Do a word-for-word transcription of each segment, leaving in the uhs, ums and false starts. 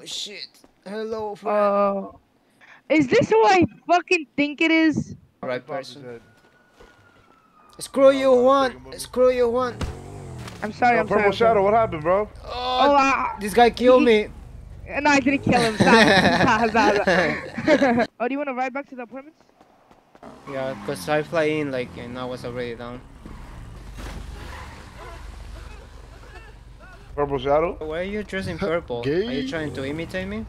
Oh shit. Hello, friend. Uh, is this who I fucking think it is? Alright, person. Screw you, one. Screw you, one. I'm sorry, no, I'm Purple sorry. Purple Shadow, what happened, bro? Oh, oh uh, this guy killed he, me. No, I didn't kill him. Oh, do you want to ride back to the apartments? Yeah, because I fly in, like, and I was already down. Purple Shadow? Why are you dressing purple? Gay. Are you trying to imitate me?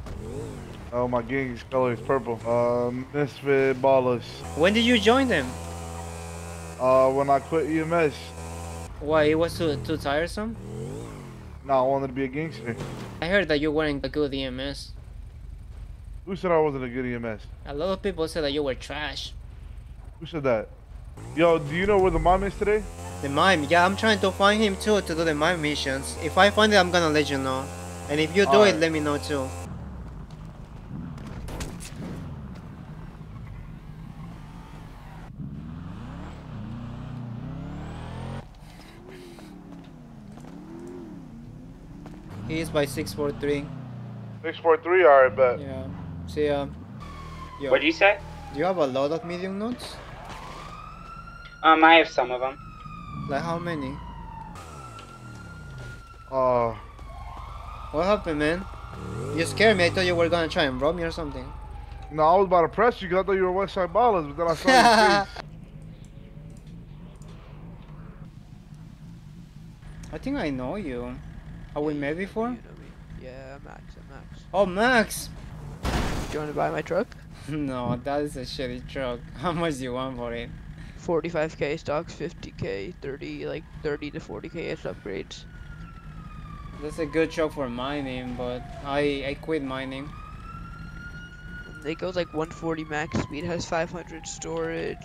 Oh, my gang's color is purple. Um, Misfit Ballas. When did you join them? Uh, when I quit E M S. Why, it was too, too tiresome? No, I wanted to be a gangster. I heard that you weren't a good E M S. Who said I wasn't a good E M S? A lot of people said that you were trash. Who said that? Yo, do you know where the mime is today? The mime? Yeah, I'm trying to find him too to do the mime missions. If I find it, I'm gonna let you know. And if you do All it, right. let me know too. He is by six four three. six four three? Alright, bet. Yeah. See ya. Yo. What did you say? Do you have a lot of medium notes? Um, I have some of them. Like how many? Oh. Uh, what happened, man? You scared me. I thought you were gonna try and rob me or something. No, I was about to press you because I thought you were Westside Ballas, but then I saw your face. I think I know you. Are we met before? You know me. Yeah, Max, I'm Max. Oh, Max! Do you want to buy my truck? No, that is a shitty truck. How much do you want for it? forty-five K stocks, fifty K, thirty, like thirty to forty K as upgrades. That's a good truck for mining, but I, I quit mining. It goes like one forty max speed, has five hundred storage.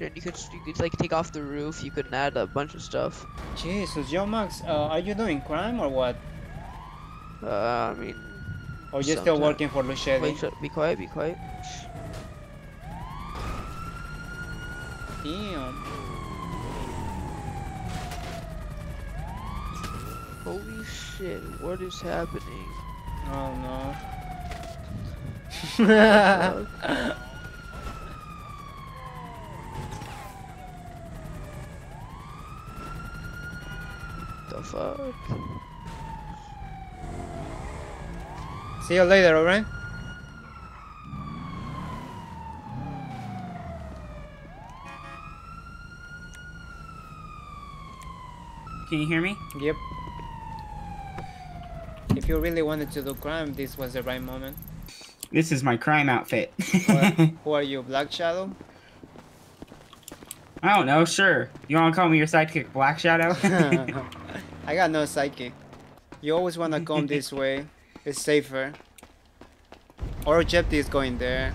And you could, you could like take off the roof, you could add a bunch of stuff. Jesus, yo Max, uh, are you doing crime or what? Uh, I mean... Or you're still working for Lucchetti? Wait, be quiet, be quiet. Damn. Holy shit, what is happening? Oh no. What the fuck? See you later, alright? Can you hear me? Yep. If you really wanted to do crime, this was the right moment. This is my crime outfit. Who are you, Black Shadow? I don't know, sure. You wanna call me your sidekick, Black Shadow? I got no sidekick. You always wanna come this way. It's safer. Our objective is going there.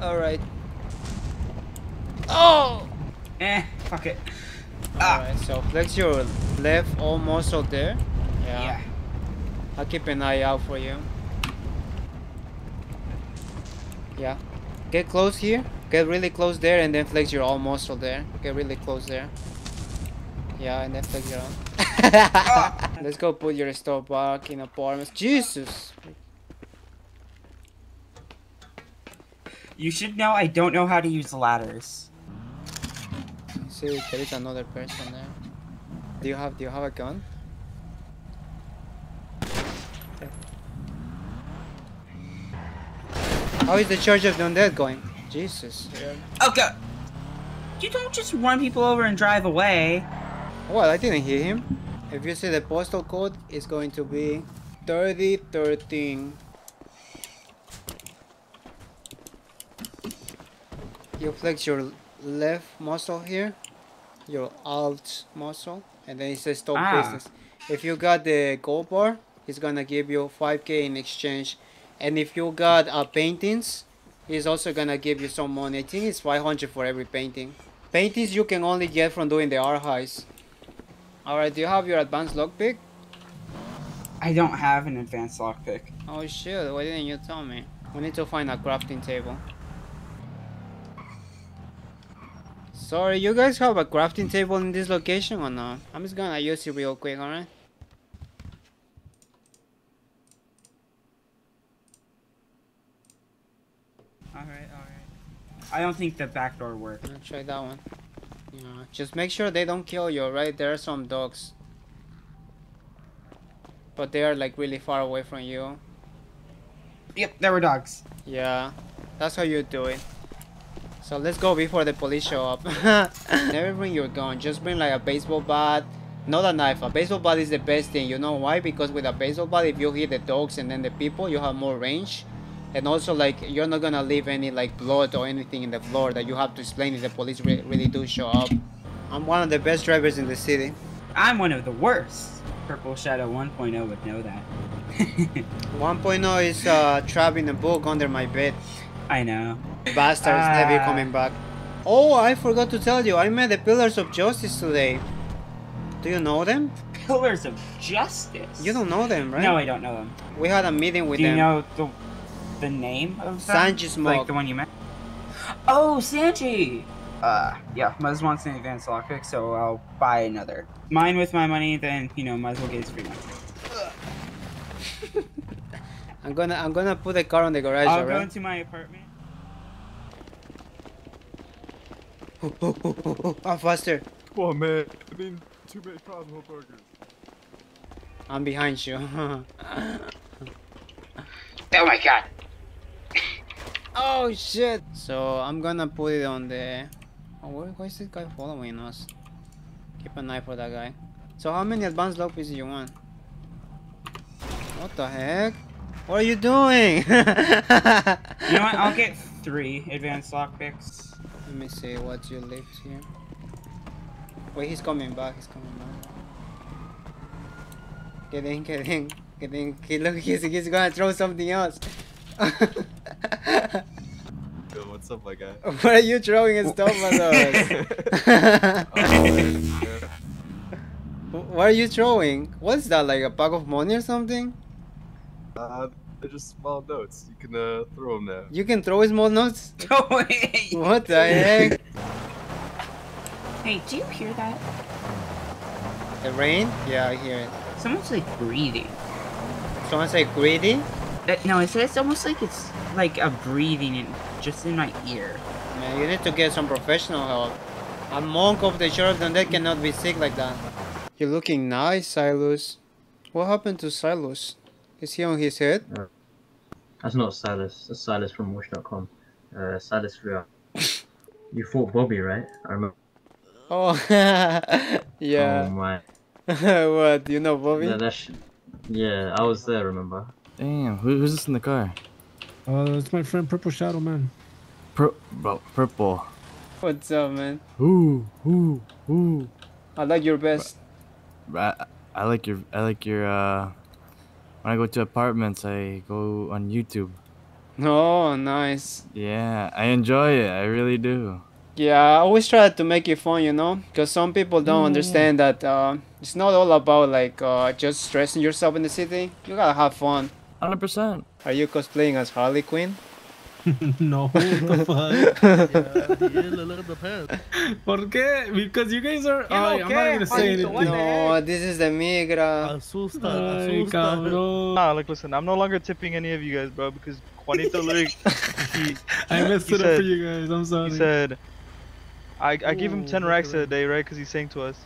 Alright. Oh! Eh, fuck it. Alright, ah. So flex your left arm muscle there. Yeah. yeah. I'll keep an eye out for you. Yeah. Get close here. Get really close there and then flex your arm muscle there. Get really close there. Yeah, and then flex your arm. ah. Let's go put your stuff back in apartments. Jesus! You should know I don't know how to use ladders. See, there is another person there. Do you have do you have a gun? How is the charge of the undead going? Jesus. Yeah. Oh god! You don't just run people over and drive away. Well, I didn't hear him. If you see the postal code, it's going to be thirty thirteen. You flex your left muscle here, your alt muscle, and then it says stop ah. business. If you got the gold bar, it's gonna give you five K in exchange. And if you got uh, paintings, it's also gonna give you some money. I think it's five hundred for every painting. Paintings you can only get from doing the art heist. Alright, do you have your advanced lockpick? I don't have an advanced lockpick. Oh shit, why didn't you tell me? We need to find a crafting table. Sorry, you guys have a crafting table in this location or no? I'm just gonna use it real quick, alright? Alright, alright. I don't think the back door worked. I'll try that one. Yeah, just make sure they don't kill you, right? There are some dogs. But they are like really far away from you. Yep, there were dogs. Yeah, that's how you do it. So let's go before the police show up. Never bring your gun, just bring like a baseball bat. Not a knife, a baseball bat is the best thing. You know why? Because with a baseball bat, if you hit the dogs and then the people, you have more range. And also like, you're not gonna leave any like blood or anything in the floor that you have to explain if the police re really do show up. I'm one of the best drivers in the city. I'm one of the worst. Purple Shadow one point oh would know that. one point oh is uh, trapped in a book under my bed. I know. Bastards uh... never coming back. Oh, I forgot to tell you, I met the Pillars of Justice today. Do you know them? Pillars of Justice? You don't know them, right? No, I don't know them. We had a meeting with them. Do you know the, the name of them? Sanji Smoke. Like the one you met? Oh, Sanji! Uh, yeah, Muzz wants an advanced lockpick, so I'll buy another. Mine with my money, then, you know, Muzz will get his free money. I'm gonna, I'm gonna put the car on the garage, I'll alright? I'll go into my apartment. Oh, oh, oh, oh, oh, I'm faster. Come on, man. I mean, too many Cosmo burgers. I'm behind you. Oh my god. Oh shit. So, I'm gonna put it on the... Oh, why is this guy following us? Keep an eye for that guy. So how many advanced lock pieces you want? What the heck? What are you doing? You know what? I'll get three advanced lock picks. Let me see what you left here. Wait, he's coming back. He's coming back. Get in, get in, get in. He, look, he's, he's gonna throw something else. Yo, what's up, my guy? What are you throwing and stuff at us? Oh, what are you throwing? What's that, like a pack of money or something? Uh, they're just small notes. You can uh, throw them now. You can throw small notes? What the heck? Hey, do you hear that? The rain? Yeah, I hear it. Someone's like breathing. Someone's like breathing? Uh, no, it's, it's almost like it's like a breathing in, just in my ear. Man, you need to get some professional help. A monk of the Church of the Dead cannot be sick like that. You're looking nice, Silas. What happened to Silas? Is he on his head? No. That's not Silas. That's Silas from watch dot com. Uh, Silas Friar. You fought Bobby, right? I remember. Oh, yeah. Oh, my. What? You know Bobby? Yeah, that's... yeah, I was there, remember? Damn, who, who's this in the car? Uh, that's my friend Purple Shadow, man. Pur bro, Purple. What's up, man? Ooh, ooh, ooh. I like your best. I, I like your, I like your, uh, when I go to apartments, I go on YouTube. Oh, nice. Yeah, I enjoy it. I really do. Yeah, I always try to make it fun, you know? Because some people don't mm, understand yeah. that uh, it's not all about, like, uh, just stressing yourself in the city. You gotta have fun. one hundred percent. Are you cosplaying as Harley Quinn? No, the fuck? Yeah, you're a little prepared. ¿Por qué? Because you guys are... Oh, I'm not gonna say anything. No, this is the migra. Asusta, Ay, asusta. Nah, look, listen, I'm no longer tipping any of you guys, bro, because Juanito literally... he, I messed it said, up for you guys, I'm sorry. He said, I, I gave him ten racks a day, right, because he sang to us.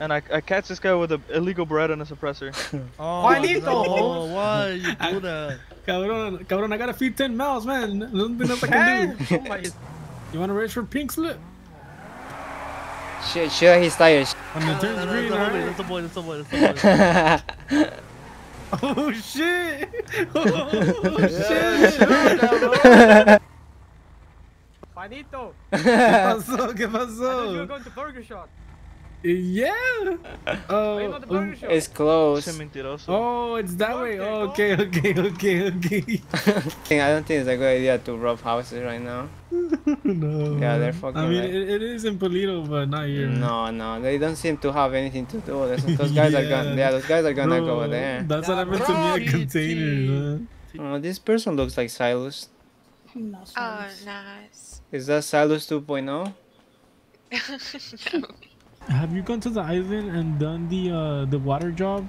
And I, I catch this guy with an illegal bread and a suppressor. Oh, Juanito! No, why you do that? Cabrón, cabrón, I gotta feed ten mouths, man. There's nothing else I can do. Oh my. You wanna race for pink slip? Shit, sure, he's tired. I mean, turns green, alright? That's the boy, that's the boy, that's the boy. Oh shit! Oh shit! Juanito! ¿Qué pasó? ¿Qué pasó? I thought you were going to Burger Shop. Yeah! Oh, um, it's close. Oh, it's that okay, way. Oh, okay, okay, okay, okay. I don't think it's a good idea to rob houses right now. No. Yeah, they're fucking I mean, right. it, it is in Polito, but not here. No, no, they don't seem to have anything to do. Those, those guys yeah. are gonna, yeah, those guys are gonna bro, go over there. That's what happened to me at containers. Oh, this person looks like Silas. Oh, nice. Is that Silas two point oh? No. Have you gone to the island and done the uh, the water job,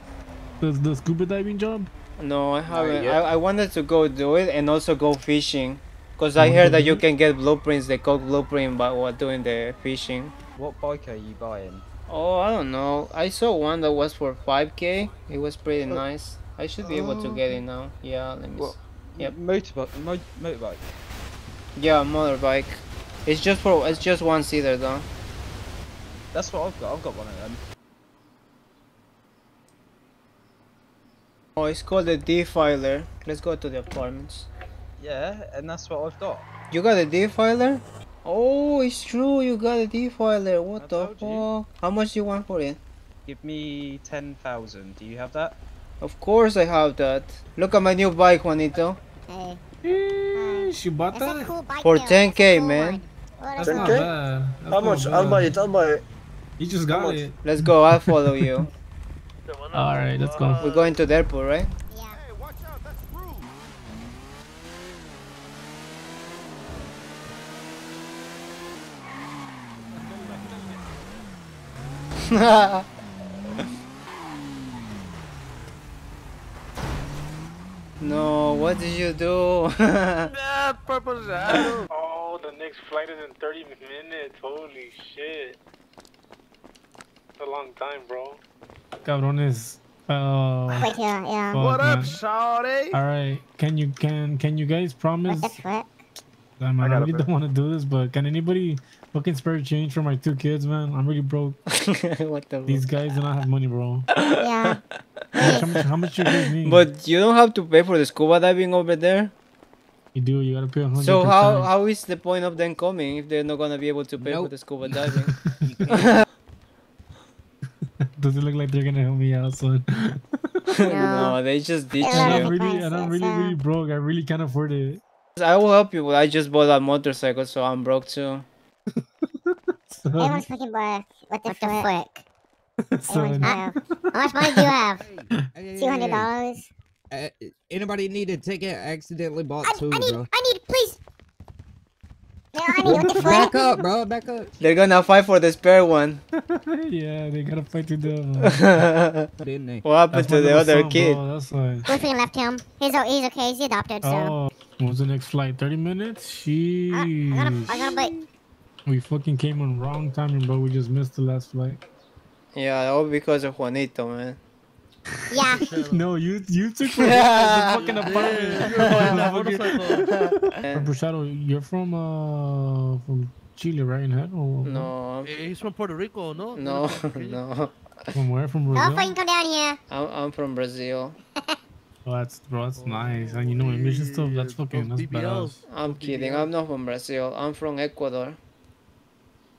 the the scuba diving job? No, I haven't. I, I wanted to go do it and also go fishing, cause I mm-hmm. heard that you can get blueprints, the Coke blueprint, by while doing the fishing. What bike are you buying? Oh, I don't know. I saw one that was for five K. It was pretty oh. nice. I should be able oh. to get it now. Yeah, let me. What? See. Yep. Motorbike. Mo motorbike. Yeah, motorbike. It's just for. It's just one seater though. That's what I've got. I've got one of them. Oh, it's called the defiler. Let's go to the apartments. Yeah, and that's what I've got. You got a defiler? Oh, it's true. You got a defiler. What I the fuck? You. How much do you want for it? Give me ten thousand. Do you have that? Of course I have that. Look at my new bike, Juanito. Hey. Hey. She bought that cool for ten K, cool man. One. That's ten K? Not bad. That's How much? Bad. I'll buy it, I'll buy it. You just got How it. Much? Let's go, I'll follow you. Alright, let's go. We're going to the airport, right? Yeah. Hey, watch out, that's rude. No, what did you do? Nah, purple shadow. The next flight is in thirty minutes. Holy shit. That's a long time, bro. Cabrones. Uh, Wait, yeah, yeah. What up, shawty? Alright, can you can can you guys promise? What? Damn, I, I really don't want to do this, but can anybody fucking spare change for my two kids, man? I'm really broke. What the These fuck? Guys do not have money, bro. Yeah. How much, how much you guys need? But you don't have to pay for the scuba diving over there. You do, you gotta pay one hundred percent. So how, how is the point of them coming if they're not gonna be able to pay nope. for the scuba diving? Does it look like they're gonna help me out, son? No, no, they just ditched you. And I'm really, and I'm really, really broke. I really can't afford it. I will help you, but I just bought a motorcycle, so I'm broke too. Everyone's fucking broke. What the fuck? How much money do you have? two hundred dollars? Uh, anybody need a ticket? I accidentally bought I, two, I need, bro. I need, please. No, I need, what the fuck? Back up, bro, back up. They're gonna fight for the spare one. Yeah, they gotta fight to the... Didn't they? What happened That's to the other son, kid? Bro, that's like... We freaking left him. He's, he's okay, he's adopted, so... Oh, what was the next flight? thirty minutes? Sheesh. I, I gotta, I gotta bite. We fucking came on wrong timing, bro. We just missed the last flight. Yeah, all because of Juanito, man. Yeah. No, you you took from yeah. the fucking apartment. You're fucking... You're from uh from Chile, right? In head or no? He's from Puerto Rico, no? No, no. From where? From Brazil. Don't fucking come down here. I'm I'm from Brazil. Oh, that's bro, that's oh, nice. And you know, in mission stuff, that's fucking that's badass. I'm kidding. I'm not from Brazil. I'm from Ecuador.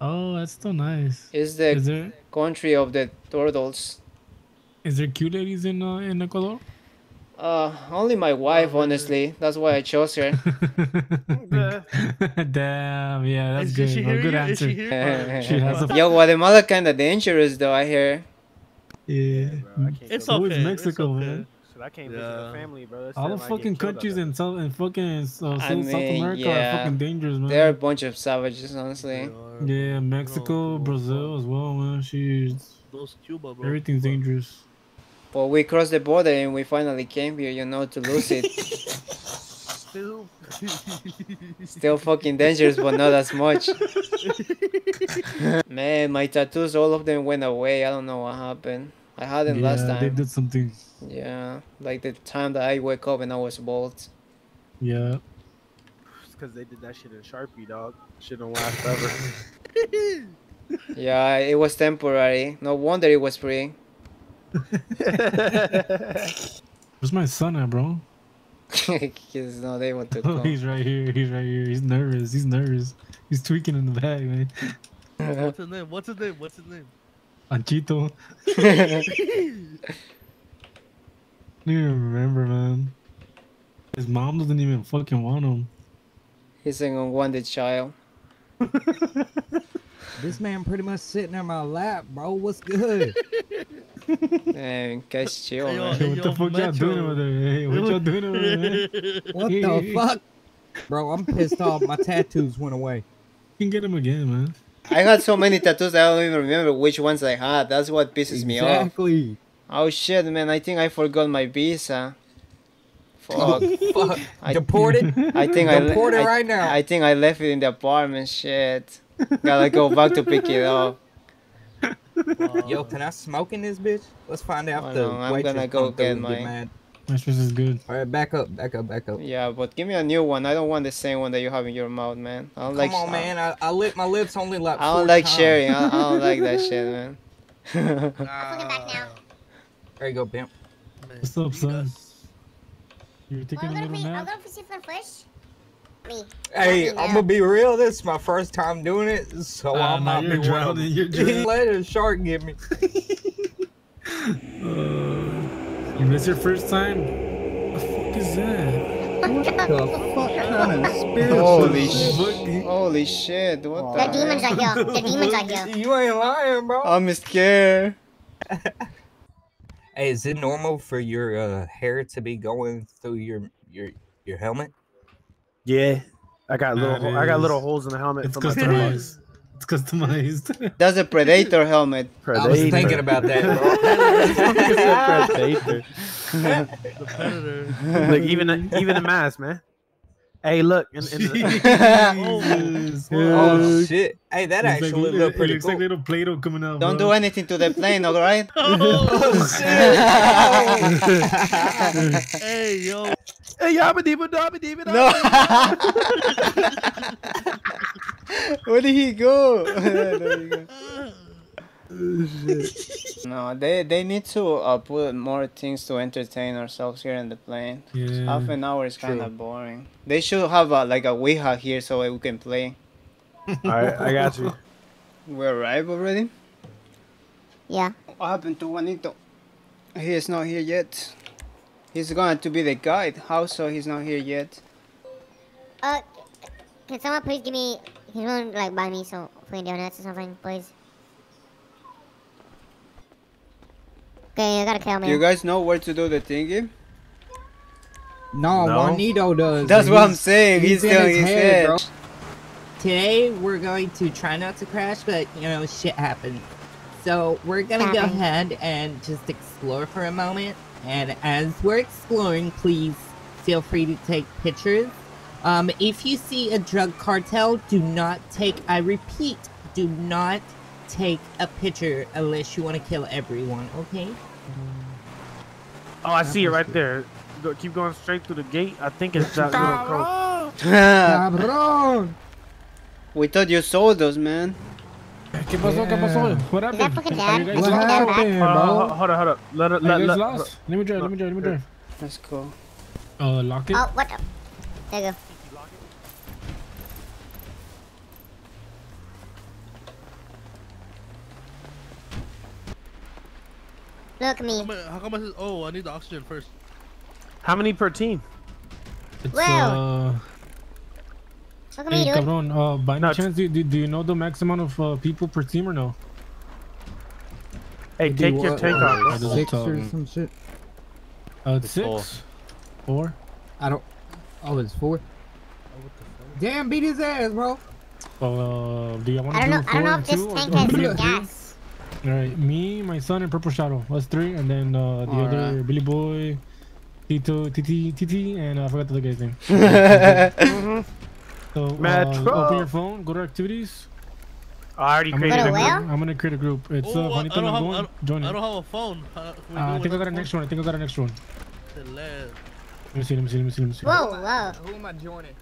Oh, that's so nice. It's the Is there... country of the turtles. Is there cute ladies in uh, in Ecuador? Uh, only my wife, honestly. That's why I chose her. Damn, yeah, that's good. She good you? answer. Is she, here? She has a. Yo, Guatemala kind of dangerous, though. I hear. Yeah, yeah bro, it's okay. It's Mexico, it's okay. man. I can't visit yeah. the family, bro. That's All the fucking countries in South and fucking uh, South, I mean, South America yeah. are fucking dangerous, man. They're a bunch of savages, honestly. Yeah, Mexico, Brazil as well, man. She's Cuba, bro. Everything's dangerous. Well, we crossed the border and we finally came here, you know, to lose it. Still, still fucking dangerous, but not as much. Man, my tattoos, all of them went away. I don't know what happened. I had them yeah, last time. They did something. Yeah, like the time that I woke up and I was bald. Yeah. It's because they did that shit in Sharpie, dog. Shit don't last ever. Yeah, it was temporary. No wonder it was free. Where's my son at, bro? He's not able to come. Oh, he's right here. He's right here. He's nervous. He's nervous. He's tweaking in the bag, man. What's his name? What's his name? What's his name? Anchito. I don't even remember, man. His mom doesn't even fucking want him. He's an unwanted child. This man pretty much sitting on my lap, bro. What's good? Man, guys chill, hey, man. Hey, what the fuck y'all doing over there? Hey, what y'all doing over there? What the fuck? Bro, I'm pissed off. My tattoos went away. You can get him again, man. I had so many tattoos that I don't even remember which ones I had. That's what pisses me off. Exactly. Oh shit, man! I think I forgot my visa. Fuck. Fuck. I, Deported. I think I Deported I, right now. I think I left it in the apartment. Shit. Gotta go back to pick it up. Oh. Yo, can I smoke in this bitch? Let's find out. Oh, the no, I'm gonna go get mine. This is good. All right, back up, back up, back up. Yeah, but give me a new one. I don't want the same one that you have in your mouth, man. I don't Come like, on, I, man. I, I lick my lips only like. I don't like times. sharing. I, I don't like that shit, man. uh, I'll put it back now. There you go, Bim. What's up, son? You're taking well, a little nap? I'm gonna put you for first. Me. Hey, I'm gonna be real. This is my first time doing it, so uh, I might be drowning. You're drowning. Let a shark get me. uh, you miss your first time? What the fuck is that? What the fuck kind of spiritual? Holy shit! Holy shit! What oh, the? The demons are here. The demons are here. You ain't lying, bro. I'm scared. Hey, is it normal for your uh, hair to be going through your your your helmet? Yeah, I got little ho I got little holes in the helmet. It's customized. It's customized. That's a predator helmet. Predator. I was thinking about that. It's a predator. The predator. Like even a, even a mask, man. Hey, look. In, in the... oh shit! Hey, that it's actually like, looked pretty cool. Like little Play-Doh coming out. Don't bro. do anything to the plane, all right? Oh shit! Hey yo. Hey, I'm a demon, I'm a demon, I'm a demon. Where did he go? go. Oh, shit. No, they they need to uh, put more things to entertain ourselves here in the plane. Yeah. Half an hour is kind of boring. They should have a, like a Ouija here so we can play. Alright, I got you. We arrived already? Yeah. What happened to Juanito? He is not here yet. He's going to be the guide. How so? He's not here yet. Uh, can someone please give me? He's going to like buy me some free donuts or something, please. Okay, I gotta kill me. You guys know where to do the thingy? No, no. Juanito does. That's what I'm saying. He's, he's doing his head. Bro. Today we're going to try not to crash, but you know shit happens. So we're gonna Happen. go ahead and just explore for a moment. And as we're exploring, please feel free to take pictures. Um, if you see a drug cartel, do not take, I repeat, do not take a picture unless you want to kill everyone, okay? Oh, I see it right there. Go, keep going straight through the gate. I think it's that little crow. We thought you sold those, man. ¿Qué pasó? ¿Qué pasó? What happened? What happened? What happened? Uh, hold on, hold on. Let, let, let, let, let me drive, let me drive, let me drive. Let's go. Oh, uh, lock it? Oh, what the? There you go. Look at me. How come this is... Oh, I need the oxygen first. How many per team? It's, wow. Uh... Look at hey, me, dude. Cabron, uh, by no chance, do, do, do you know the max amount of uh, people per team or no? Hey, do take you your take off. Six or um, some shit. Uh, it's six? Four. four? I don't... Oh, it's four? Oh, what the fuck? Damn, beat his ass, bro! Uh, do you want to do know, four I don't know if this tank has some gas. Alright, me, my son, and Purple Shadow. That's three, and then uh, the All other right. Billy Boy, Tito, Titi, Titi, and uh, I forgot the other guy's name. mm-hmm. So, uh, open your phone, go to activities. I already I'm created a group. Well? I'm gonna create a group. It's oh, uh, Juanito and I'm going. Join it. I don't have a phone. Uh, I think I got a next one. I think I got a next one. The left. Let me see, let me see, let me see, let me see. Whoa, whoa. Who am I joining?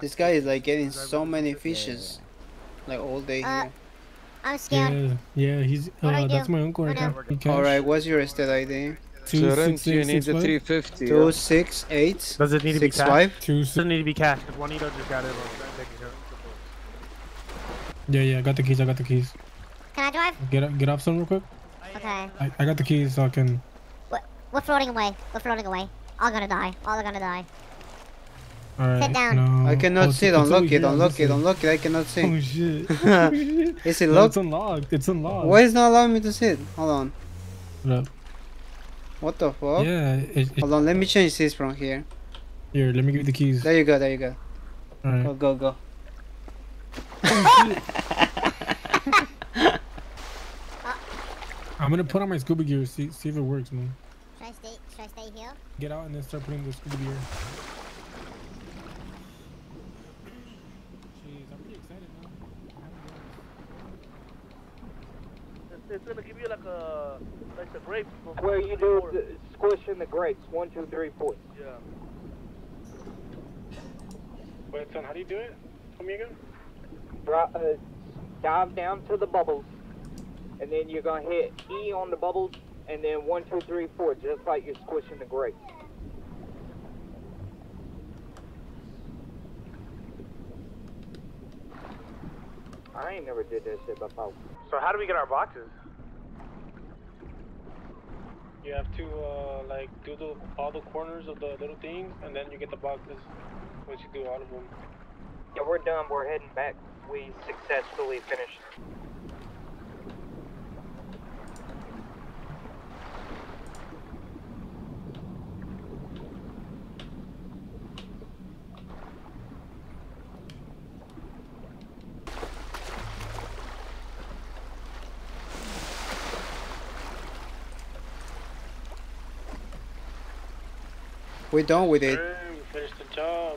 This guy is like getting so many fishes. Like all day uh, here. I'm scared. Yeah, yeah he's. Uh, that's my uncle right there. Alright, what's your estate I D? two six eight six five. two six eight. Does it need to be cash? Doesn't need to be cash. Juanito just got it. Yeah, yeah, I got the keys. I got the keys. Can I drive? Get up, get off some real quick. Okay. I, I got the keys, so I can. We're, we're floating away. We're floating away. All gonna die. All gonna die. All right, sit down. No. I cannot oh, see. Don't look it. Don't look it. Don't look it. I cannot see. Oh shit. Is it locked? No, it's unlocked. It's unlocked. Why is not allowing me to see it? Hold on. What up? What the fuck? Yeah. It, it, Hold on, let me change this from here. Here, let me give you the keys. There you go, there you go. All right. Go, go, go. I'm gonna put on my scuba gear. See, see if it works, man. Should I stay? Should I stay here? Get out and then start putting the scuba gear. Jeez, I'm pretty excited now. It's, it's gonna give you like a like the grapes. Where you do the, squishing the grapes. One, two, three, four. Yeah. Wait, son, how do you do it? Tell me again. Drop, uh, dive down to the bubbles. And then you're gonna hit E on the bubbles, and then one, two, three, four, just like you're squishing the grape. I ain't never did that shit before. So how do we get our boxes? You have to uh, like do the, all the corners of the little things, and then you get the boxes. Once you do all of them. Yeah, we're done. We're heading back. We successfully finished. We're done with it. We finished the job.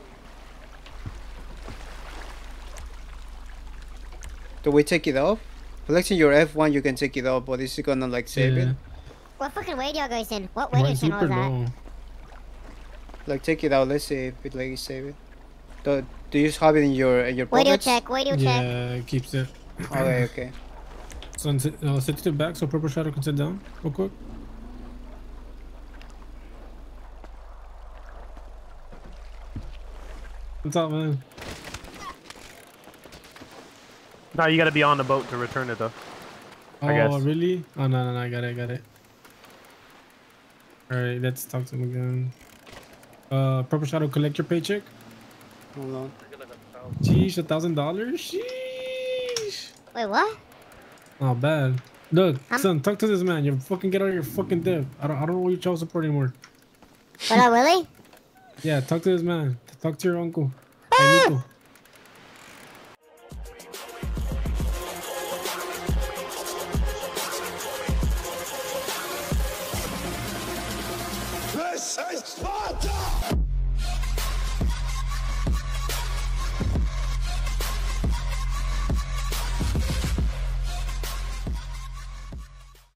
Do we take it off? Flexing your F one, you can take it off, but is it gonna like save yeah. it? What fucking radio goes in? What radio channel is that? Low. Like take it out. Let's see if it like save it. Do, do you just have it in your in your radio pockets? Check. Radio yeah, check. Yeah, it keeps it. Okay, okay. So uh, set it back so Purple Shadow can sit down real quick. What's up, man? No, you gotta be on the boat to return it though. Oh, I guess. Really? Oh, no, no, no, I got it, I got it. Alright, let's talk to him again. Uh, Purple Shadow, collect your paycheck. Hold on. Jeez, a thousand dollars? Sheesh. Wait, what? Oh, bad. Look, I'm son, talk to this man. You fucking get out of your fucking dip. I don't, I don't know what your child support anymore. What up, Willie? Yeah, talk to this man. Talk to your uncle. Ah! Hey, Nico. This is Sparta!